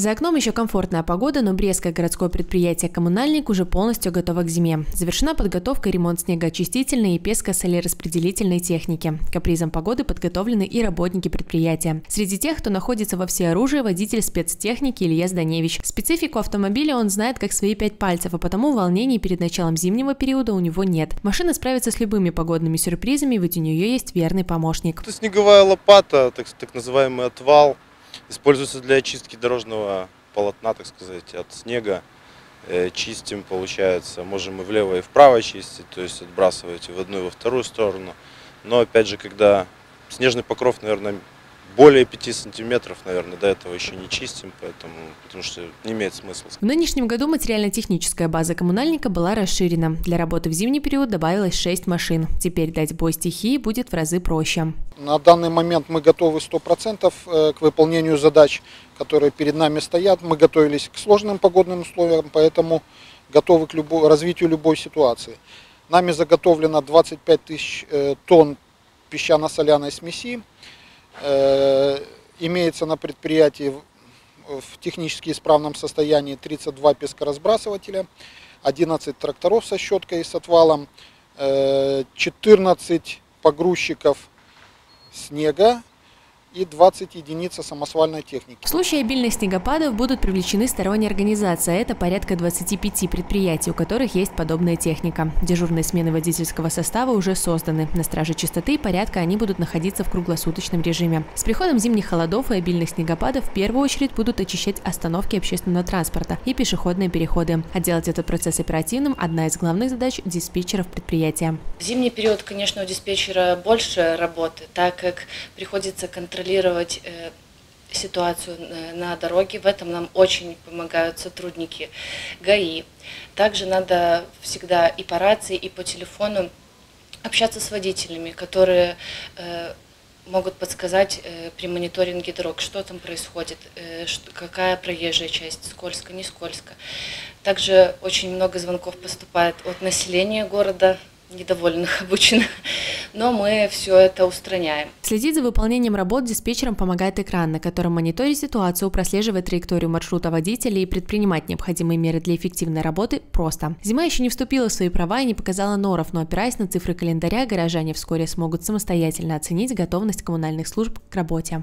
За окном еще комфортная погода, но Брестское городское предприятие «Коммунальник» уже полностью готово к зиме. Завершена подготовка и ремонт снегоочистительной и песко-солераспределительной техники. К капризам погоды подготовлены и работники предприятия. Среди тех, кто находится во всеоружии, водитель спецтехники Илья Зданевич. Специфику автомобиля он знает как свои 5 пальцев, а потому волнений перед началом зимнего периода у него нет. Машина справится с любыми погодными сюрпризами, ведь у нее есть верный помощник. Это снеговая лопата, так называемый отвал. Используется для очистки дорожного полотна, так сказать, от снега. Чистим, получается, можем и влево, и вправо чистить, то есть отбрасываете в одну и во вторую сторону. Но опять же, когда снежный покров, наверное, более 5 сантиметров, наверное, до этого еще не чистим, потому что не имеет смысла. В нынешнем году материально-техническая база «Коммунальника» была расширена. Для работы в зимний период добавилось 6 машин. Теперь дать бой стихии будет в разы проще. На данный момент мы готовы 100% к выполнению задач, которые перед нами стоят. Мы готовились к сложным погодным условиям, поэтому готовы к развитию любой ситуации. Нами заготовлено 25 тысяч тонн песчано-соляной смеси. Имеется на предприятии в технически исправном состоянии 32 пескоразбрасывателя, 11 тракторов со щеткой и с отвалом, 14 погрузчиков снега и 20 единиц самосвальной техники. В случае обильных снегопадов будут привлечены сторонние организации, а это порядка 25 предприятий, у которых есть подобная техника. Дежурные смены водительского состава уже созданы. На страже чистоты и порядка они будут находиться в круглосуточном режиме. С приходом зимних холодов и обильных снегопадов в первую очередь будут очищать остановки общественного транспорта и пешеходные переходы. А делать этот процесс оперативным – одна из главных задач диспетчеров предприятия. В зимний период, конечно, у диспетчера больше работы, так как приходится контролировать ситуацию на дороге. В этом нам очень помогают сотрудники ГАИ. Также надо всегда и по рации, и по телефону общаться с водителями, которые могут подсказать при мониторинге дорог, что там происходит, какая проезжая часть, скользко, не скользко. Также очень много звонков поступает от населения города, недовольных обычно, но мы все это устраняем. Следить за выполнением работ диспетчерам помогает экран, на котором, мониторя ситуацию, прослеживает траекторию маршрута водителя и предпринимать необходимые меры для эффективной работы просто. Зима еще не вступила в свои права и не показала норов, но опираясь на цифры календаря, горожане вскоре смогут самостоятельно оценить готовность коммунальных служб к работе.